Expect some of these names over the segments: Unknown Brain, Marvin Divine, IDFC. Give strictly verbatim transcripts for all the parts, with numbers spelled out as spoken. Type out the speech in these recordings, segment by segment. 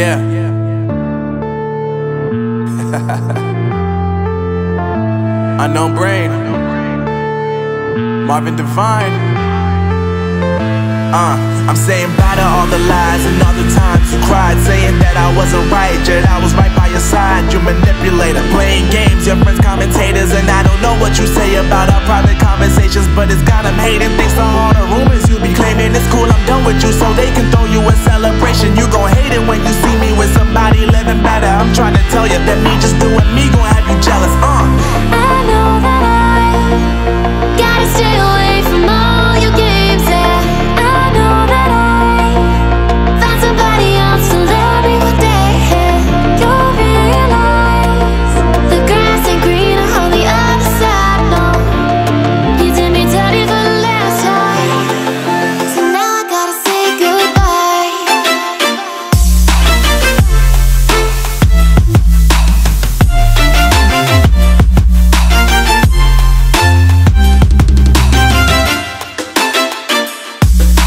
Yeah. Unknown Brain, Marvin Divine. Uh, I'm saying bye to all the lies and all the times you cried, saying that I wasn't right, yet I was right by your side. You manipulator, playing games, your friends commentators, and I don't know what you say about our private conversations, but it's got them hating. Thanks to all the rumors you be claiming, it's cool, I'm done with you, so they can throw you a celebration. You gon' hate it when you see me with somebody living better. I'm trying to tell you that me just doing me gon' have you jealous. Uh. I know that I gotta stay away from all your games, yeah. I know that I found somebody else to love me one day, yeah. You'll realize the grass ain't greener on the other side, no. You did me dirty for the last time, so now I gotta say goodbye. So now I gotta say goodbye.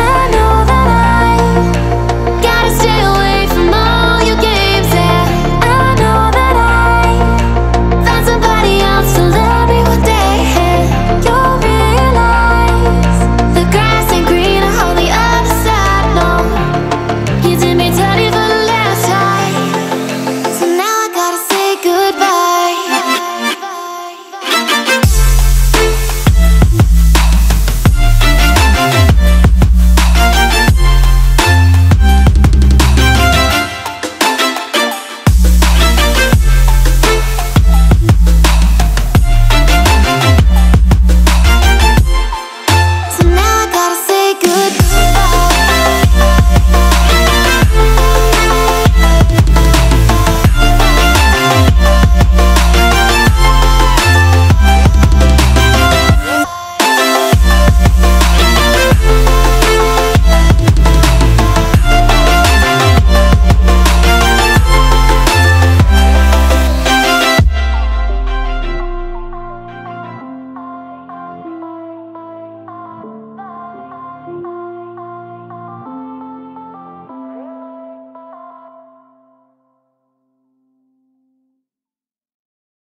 I know that I gotta stay away from all your games. It's